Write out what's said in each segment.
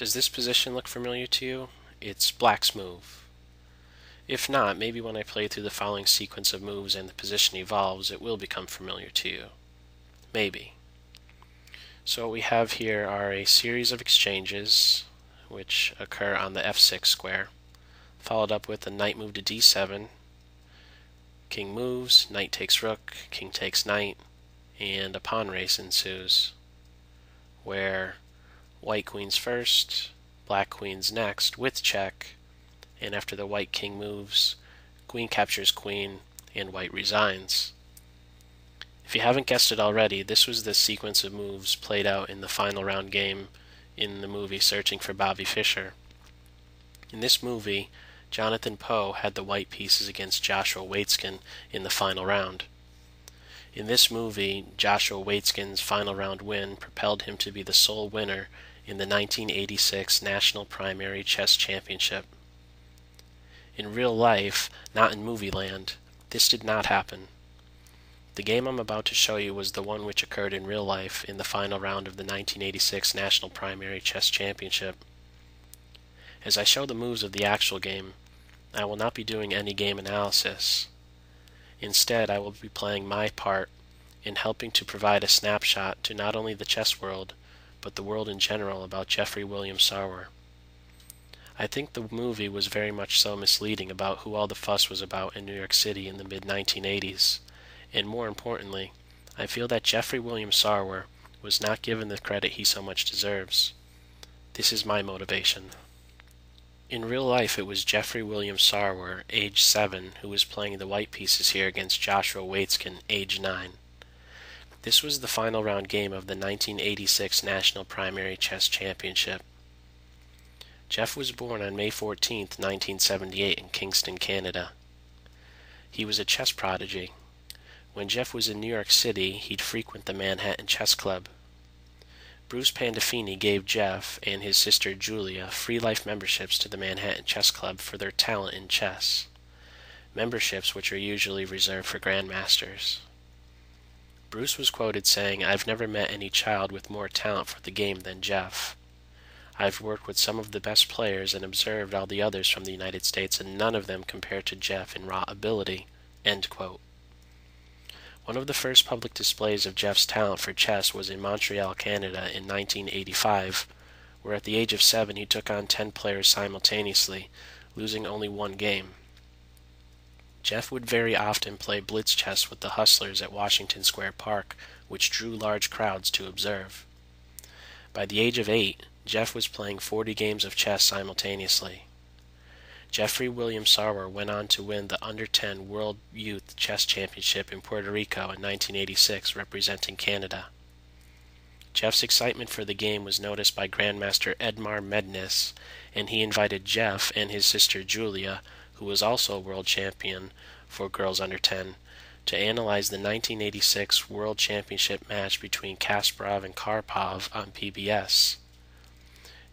Does this position look familiar to you? It's black's move. If not, maybe when I play through the following sequence of moves and the position evolves, it will become familiar to you. Maybe. So what we have here are a series of exchanges which occur on the f6 square, followed up with the knight move to d7, king moves, knight takes rook, king takes knight, and a pawn race ensues, where white queen's first, black queen's next with check, and after the white king moves, queen captures queen, and white resigns. If you haven't guessed it already, this was the sequence of moves played out in the final round game in the movie Searching for Bobby Fischer. In this movie, Jonathan Poe had the white pieces against Joshua Waitzkin in the final round. In this movie, Joshua Waitzkin's final round win propelled him to be the sole winner in the 1986 National Primary Chess Championship. In real life, not in movie land, this did not happen. The game I'm about to show you was the one which occurred in real life in the final round of the 1986 National Primary Chess Championship. As I show the moves of the actual game, I will not be doing any game analysis. Instead, I will be playing my part in helping to provide a snapshot to not only the chess world, but the world in general about Jeffrey William Sarwer. I think the movie was very much so misleading about who all the fuss was about in New York City in the mid-1980s. And more importantly, I feel that Jeffrey William Sarwer was not given the credit he so much deserves. This is my motivation. In real life, it was Jeffrey William Sarwer, age 7, who was playing the white pieces here against Joshua Waitzkin, age 9. This was the final round game of the 1986 National Primary Chess Championship. Jeff was born on May 14, 1978 in Kingston, Canada. He was a chess prodigy. When Jeff was in New York City, he'd frequent the Manhattan Chess Club. Bruce Pandolfini gave Jeff and his sister Julia free life memberships to the Manhattan Chess Club for their talent in chess, memberships which are usually reserved for grandmasters. Bruce was quoted saying, "I've never met any child with more talent for the game than Jeff. I've worked with some of the best players and observed all the others from the United States, and none of them compared to Jeff in raw ability." End quote. One of the first public displays of Jeff's talent for chess was in Montreal, Canada in 1985, where at the age of 7 he took on 10 players simultaneously, losing only one game. Jeff would very often play blitz chess with the Hustlers at Washington Square Park, which drew large crowds to observe. By the age of 8, Jeff was playing 40 games of chess simultaneously. Jeffrey William Sarwer went on to win the Under-10 World Youth Chess Championship in Puerto Rico in 1986, representing Canada. Jeff's excitement for the game was noticed by Grandmaster Edmar Mednis, and he invited Jeff and his sister Julia, who was also a world champion for girls under 10, to analyze the 1986 World Championship match between Kasparov and Karpov on PBS.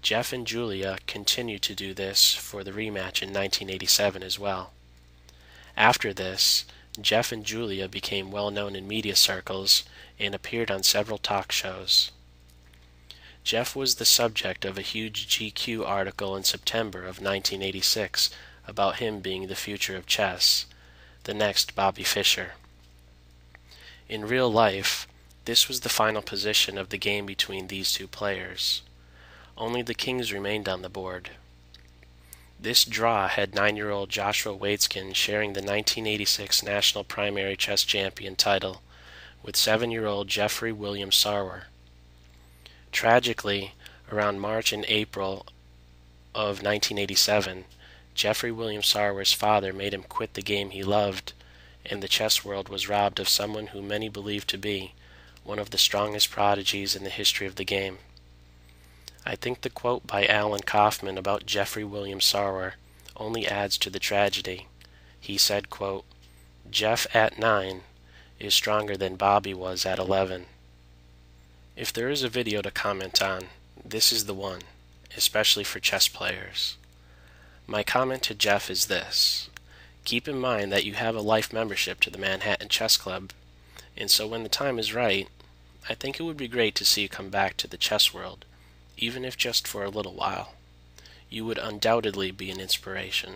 Jeff and Julia continued to do this for the rematch in 1987 as well. After this, Jeff and Julia became well known in media circles and appeared on several talk shows. Jeff was the subject of a huge GQ article in September of 1986 about him being the future of chess, the next Bobby Fischer. In real life, this was the final position of the game between these two players. Only the kings remained on the board. This draw had 9-year-old Joshua Waitzkin sharing the 1986 National Primary Chess Champion title with 7-year-old Jeffrey William Sarwer. Tragically, around March and April of 1987, Jeffrey William Sarwer's father made him quit the game he loved, and the chess world was robbed of someone who many believed to be one of the strongest prodigies in the history of the game. I think the quote by Alan Kaufman about Jeffrey William Sarwer only adds to the tragedy. He said, quote, "Jeff at 9 is stronger than Bobby was at 11. If there is a video to comment on, this is the one, especially for chess players. My comment to Jeff is this: keep in mind that you have a life membership to the Manhattan Chess Club, and so when the time is right, I think it would be great to see you come back to the chess world. even if just for a little while. You would undoubtedly be an inspiration.